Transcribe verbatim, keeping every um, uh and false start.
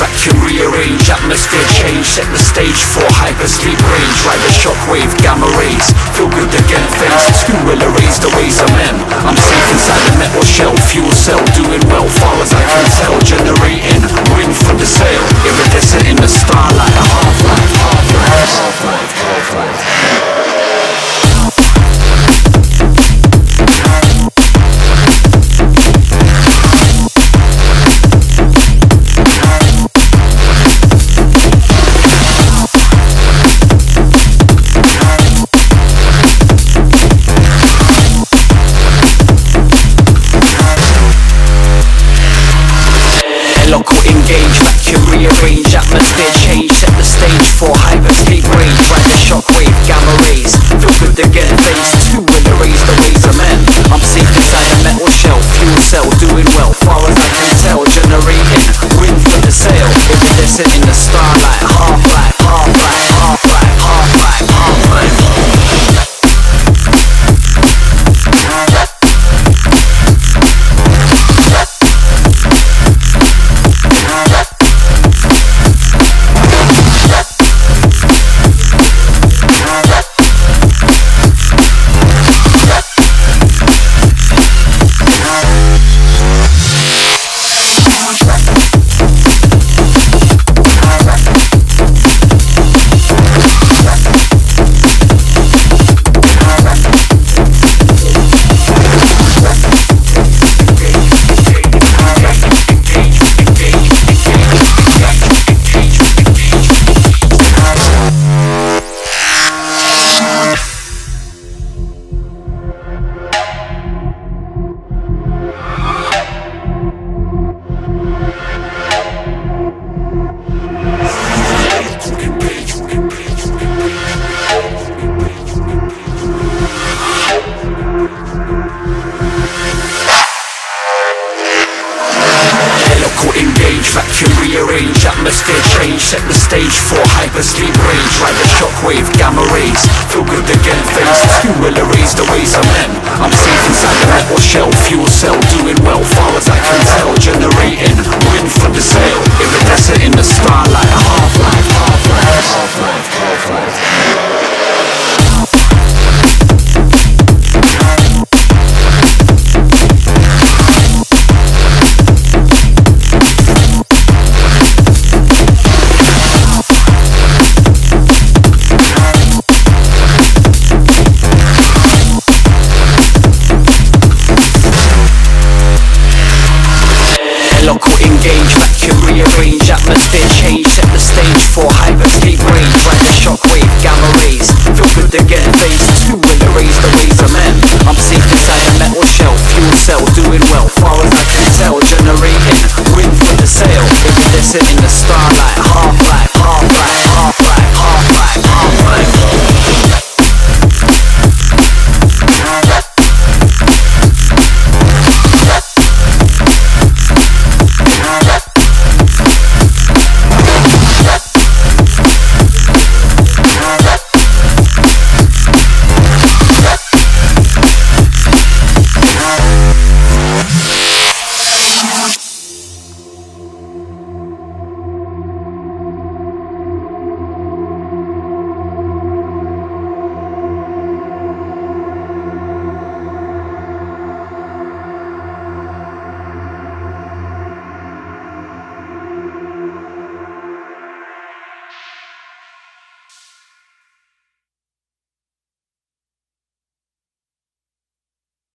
vacuum, rearrange, atmosphere change, set the stage for hypersleep range, ride the shockwave, gamma rays, feel good again, phase two will erase the ways of men. I'm safe inside the metal shell, fuel cell, doing well, far as I can tell, generating wind from the sail, iridescent in the starlight, a half life, half life, half life, half life. Local engage, vacuum rearrange, atmosphere change, set the stage for hyperscape rage, ride the shockwave, gamma rays, feel good again, phase two will erase the ways of men. I'm safe inside a metal shell, fuel cell, doing well, far as I can tell, generating wind from the sail, iridescent in the starlight, half life, half life, half life, half life, half life, half life. Vacuum rearrange, atmosphere change, set the stage for hypersleep range, ride the shockwave, gamma rays, feel good again, phase